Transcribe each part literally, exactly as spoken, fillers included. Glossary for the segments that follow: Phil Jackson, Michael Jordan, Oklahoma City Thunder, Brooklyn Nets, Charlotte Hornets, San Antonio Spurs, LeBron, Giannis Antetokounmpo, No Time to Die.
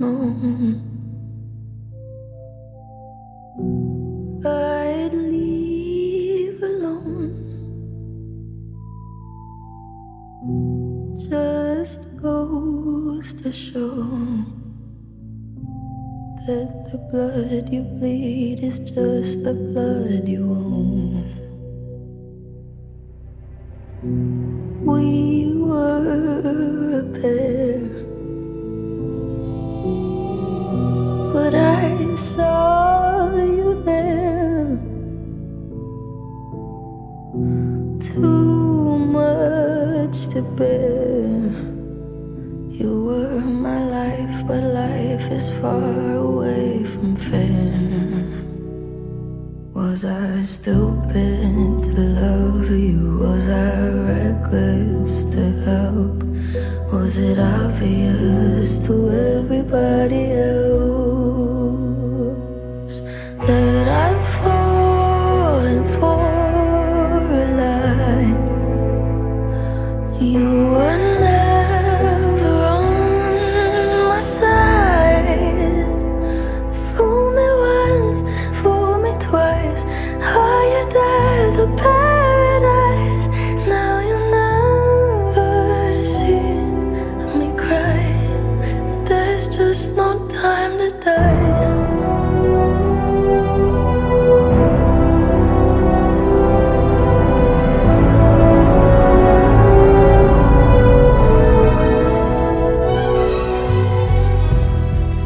alone. I'd leave alone. Just goes to show that the blood you bleed is just the blood you own. We were a pair, but I saw you there. Too much to bear. You were my life, but life is far away from fair. Was I stupid to love you? Was I reckless to help? Was it obvious to everybody else that I've fallen for a lie? You were never on my side. Fool me once, fool me twice. Oh, you died the paradise. Now you'll never see me cry. There's just no time to die.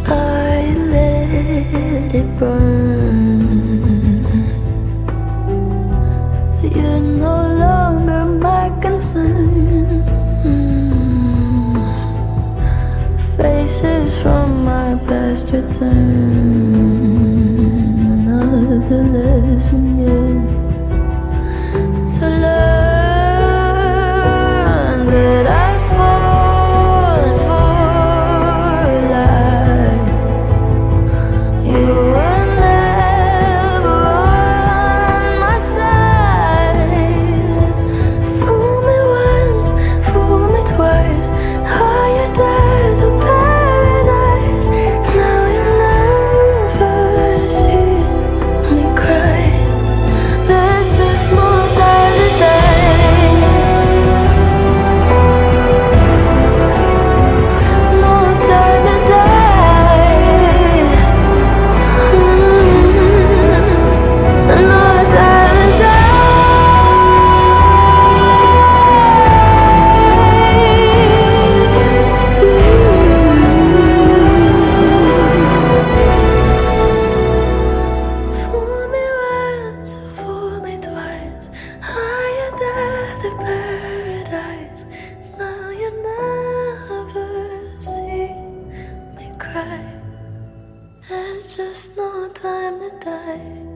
I let it burn. You're no longer my concern. mm. Faces from my past return. Another lesson yet to learn, that I'd fallen for a lie. You were just no time to die.